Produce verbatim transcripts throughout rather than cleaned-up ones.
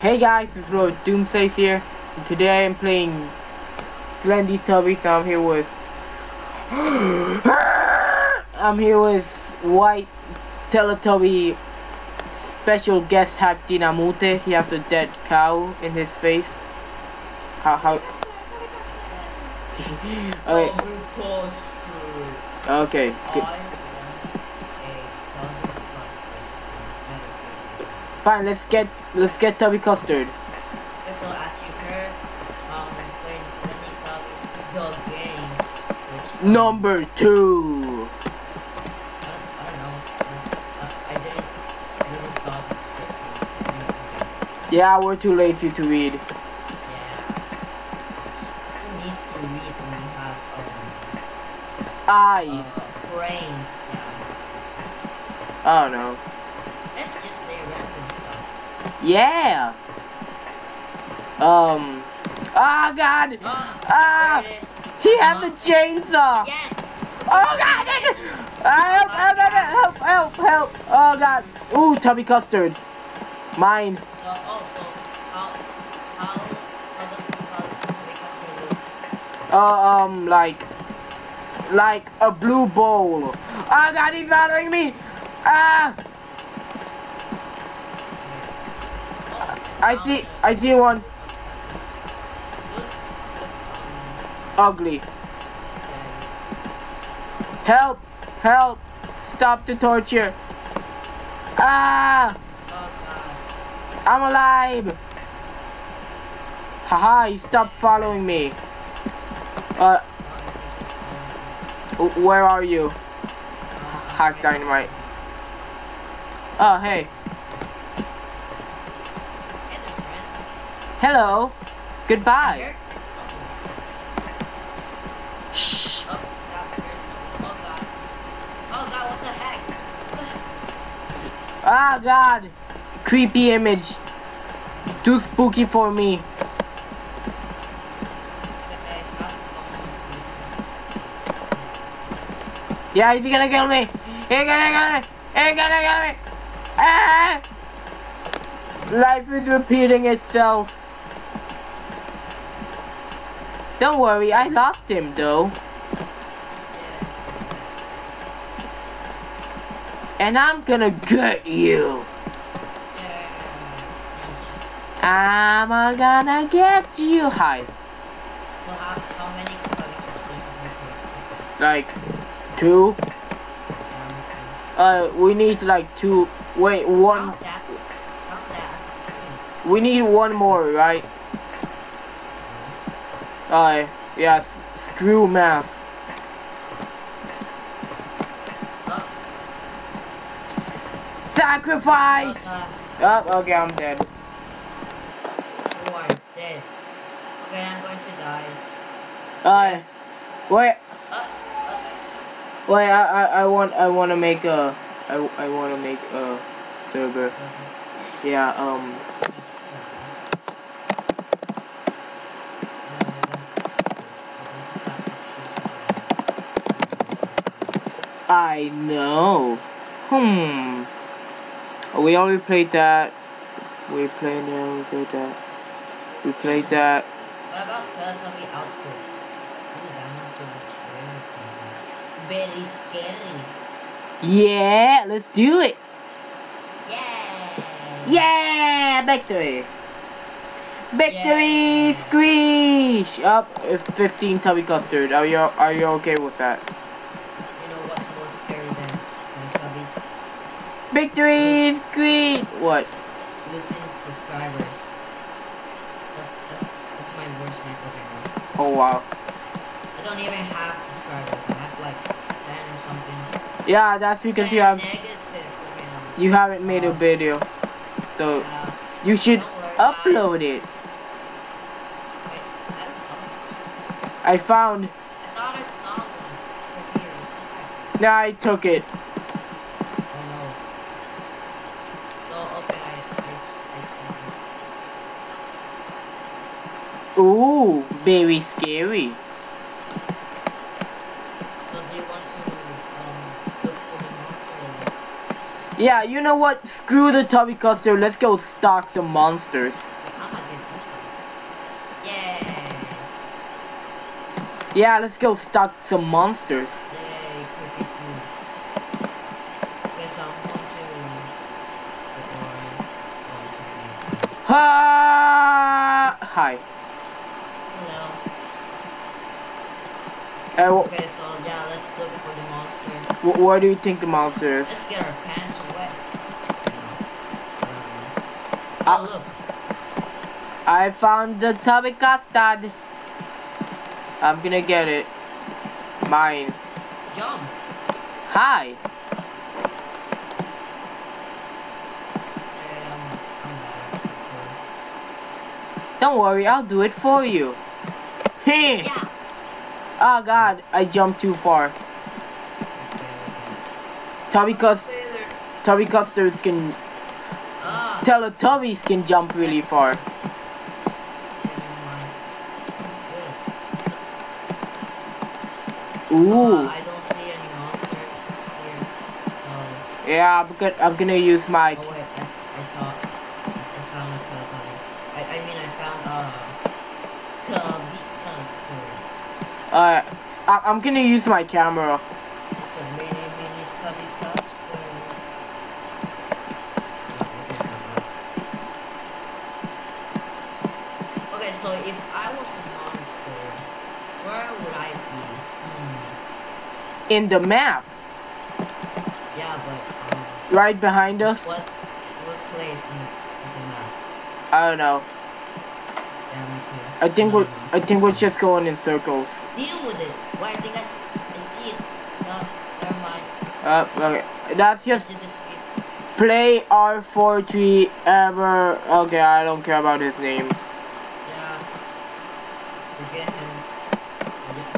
Hey guys, it's Lord Doomsday here, and today I'm playing Slendy Toby, so I'm here with... I'm here with White Teletubby special guest Hack Dina. He has a dead cow in his face. How... how... okay. Okay. Fine, let's get let's get Tubby Custard. So as you heard, um, there's many topics the game. Number two. I don't, I don't know. I, I didn't really saw the script. Yeah, we're too lazy to read. Yeah. Who needs to read when you have um, eyes, uh, brains? Yeah. I don't know. Let's just say random stuff. Yeah. Um. Oh God. Ah. Uh, he has a chainsaw. Yes. Oh God. Help! Help! Help! Help! Help! Oh God. Ooh, Tubby Custard. Mine. So, oh, so how how how does Tubby Custard look? Uh, um, like like a blue bowl. Oh God, he's following me. Ah. Uh, I see, I see one. Ugly. Help! Help! Stop the torture! Ah! I'm alive! Haha, he stopped following me. Uh. Where are you? Hack Dynamite. Oh, hey. Hello. Goodbye. Shh. Oh, oh God. Oh God, what the heck? Ah oh, God. Creepy image. Too spooky for me. Yeah, he's gonna kill me. He's gonna kill me. He's gonna kill me. Ah! Life is repeating itself. Don't worry, I lost him though. And I'm gonna get you. I'm gonna get you. Hi. Like, two? Uh, we need like two. Wait, one. We need one more, right? Uh, yes, screw math. Uh, Sacrifice! Uh, oh, okay, I'm dead. You are dead. Okay, I'm going to die. Uh, wait. Uh, okay. Wait, I, I, I want, I want to make a, I, I want to make a server. Yeah, um. I know. Hmm. We already played that. We played that. We played that. We played that. What about Teletubby Outskirts? Very scary. Yeah, let's do it. Yeah. Yeah, victory. Victory, yeah. Screech. Up, oh, fifteen Tubby Custard. Are you are you okay with that? Victory is great! What? Losing subscribers. That's, that's, that's my worst network ever. Oh wow. I don't even have subscribers. I have like ten or something. Yeah, that's because ten you have... Negative. You, know. You haven't made a video. So, yeah. You should worry, upload guys. It. Wait, I, I found... I thought I saw one. No, I took it. Ooh, very scary. So do you want to um, look for the monster? Yeah, you know what? Screw the Tubby Custard. Let's go stalk some monsters. Yeah. Yeah, let's go stalk some monsters. Ha! Hi. Hello. Uh, okay, so yeah, let's look for the monster. Wh where do you think the monster is? Let's get our pants wet. Uh, oh, look. I found the Tubby Custard. I'm gonna get it. Mine. Jump. Hi. Don't worry, I'll do it for you. Hey! Yeah. Oh god, I jumped too far. Tubby Custard, Tubby Custards can... Uh. Teletubbies can jump really far. Ooh. Uh, I don't see any monsters here. Um, yeah, I'm gonna, I'm gonna use my... Oh wait, I, I saw it. I found a Teletubby. I, I mean, I found a Tubby Custard. Alright, uh, I'm gonna use my camera. It's a mini, mini Tubby Custard. Okay, so if I was a monster, where would I be? Hmm. In the map. Yeah, but... Um, right behind us? What, what place in the map? I don't know. Yeah, I think we're I think we're just going in circles. Deal with it. Why well, I think I, I see it. No, never mind. Uh, okay. That's just, just play R forty ever. Okay, I don't care about his name. Yeah. Forget him.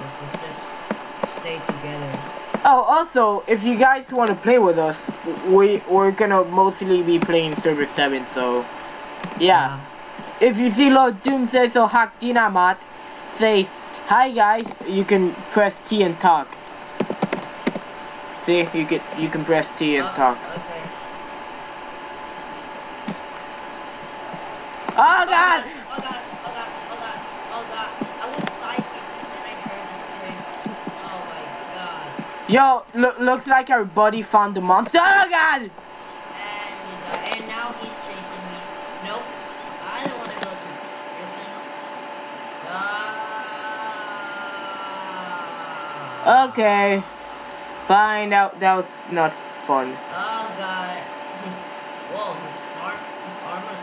Let's just stay together. Oh, also, if you guys want to play with us, we we're gonna mostly be playing server seven, so. Yeah. yeah, if you see Lord Doomsday or Hack Dynamite, say, hi guys, you can press T and talk. See, you can, you can press T and oh, talk. Okay. Oh, oh, god. God. oh god! Oh god, oh god, oh god, I was psychic and then I heard this thing. Oh my god. Yo, look, looks like our buddy found the monster. Oh god! And, and now he's chasing me. Nope, I don't want to go to prison. Ah. Okay, fine. That, that was not fun. Oh god, his whoa, his arm, his armors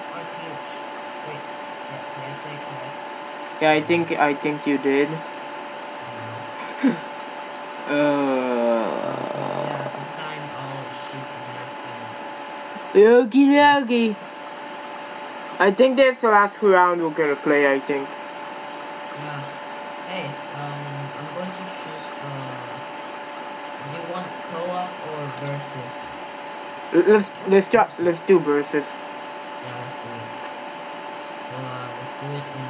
are huge. Wait, did, did I say correct? Yeah, I think I think you did. uh. So, yeah, this time I'll shoot him. Okie dokie. I think that's the last round we're gonna play, I think. Yeah. Hey, um, I'm going to choose, uh, do you want co-op or versus? Let's, let's drop, let's do versus. Yeah, let's do it. So, uh, let's do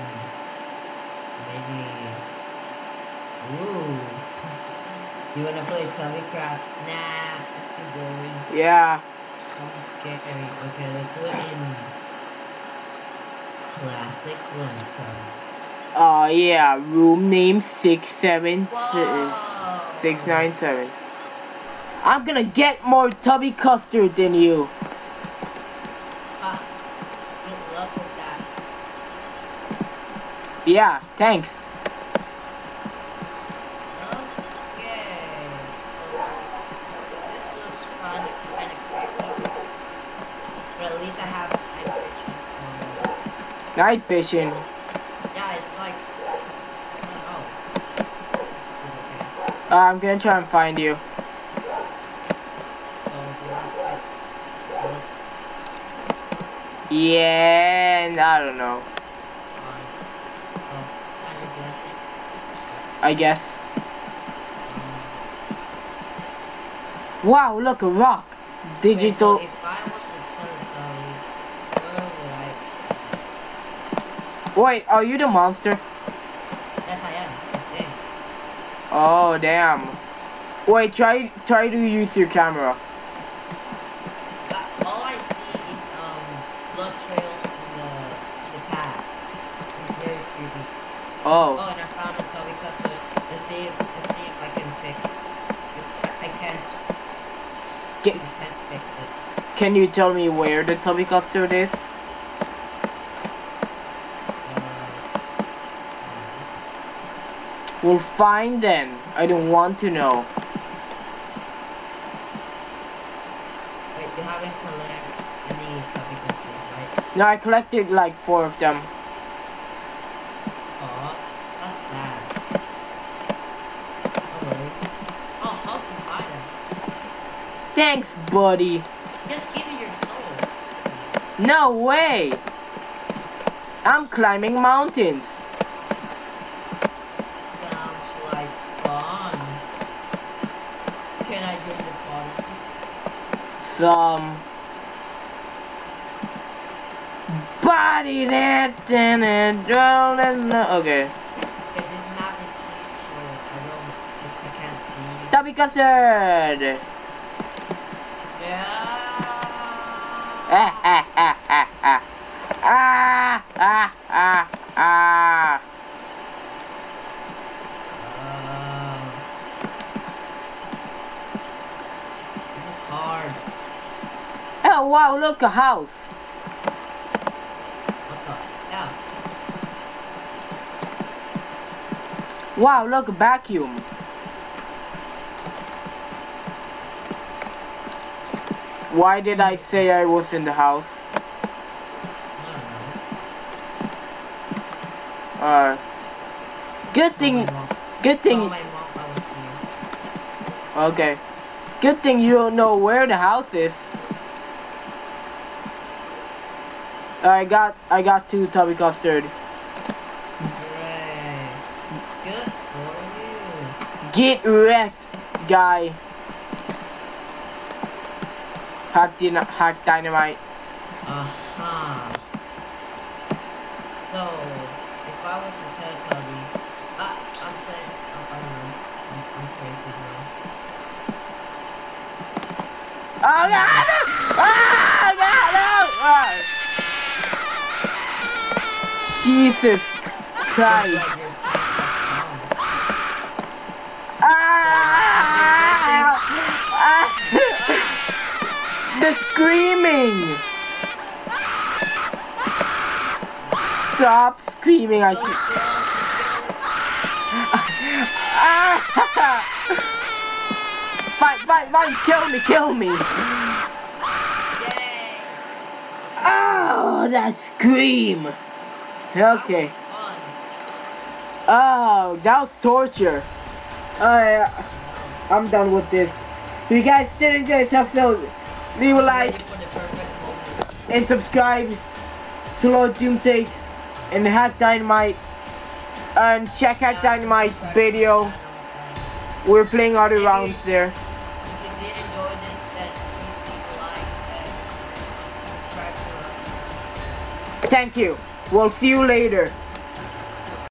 it in, maybe, ooh. You wanna play Tommy Craft? Nah, it's too boring. Yeah. I'm scared. Okay, let's do it in... Classic Slendy Toby. Oh yeah, room name six seven six nine seven. I'm gonna get more Tubby Custard than you. Ah, good luck with that. Yeah, thanks. Night vision. Yeah, it's like. Oh. Uh, I'm gonna try and find you. So, do you yeah, I don't know. Oh, I guess. Um. Wow, look, a rock. Digital. Okay, so wait, are you the monster? Yes, I am. Okay. Oh, damn. Wait, try try to use your camera. confusing. Oh. Oh, and I found a Tubby Custard. Let's see if, let's see if I can pick it. I can't. Get, I can't pick it. Can you tell me where the Tubby Custard is? We'll find them. I don't want to know. Wait, you haven't collected any Tubby Custards, right? No, I collected like four of them. Oh, that's sad. Alright. Oh, how can I buy them? Thanks, buddy. Just give me your soul. No way. I'm climbing mountains. Um, body that and it all and okay. Okay, this map is huge. I don't, I can't see. Tubby Custard. Yeah. Ah ah ah ah ah ah ah ah ah. Uh, this is hard. Oh wow, look, a house. What the hell? Wow, look, a vacuum. Why did I say I was in the house? Uh good thing good thing Okay. Good thing you don't know where the house is. I got, I got two Tubby Custard. Hooray. Good for you. Get wrecked, guy. Hack Dina, Hack Dynamite. Uh-huh. So, if I was a Teletubby, uh, I'm saying, uh, I don't know, I'm, I'm crazy now. Oh, no, no! Ah, no, no! Ah. Jesus Christ. Ah! The screaming. Stop screaming. I keep... Fine, fine, fine. Kill me, kill me. Oh, that scream. Okay. Oh, that was torture. Uh, I'm done with this. If you guys did enjoy this episode, leave a like and subscribe to Lord Doomsday and Hack Dynamite. And check Hack Dynamite's video. We're playing other rounds there. If you did enjoy this, then please leave a like and subscribe to us. Thank you. We'll see you later.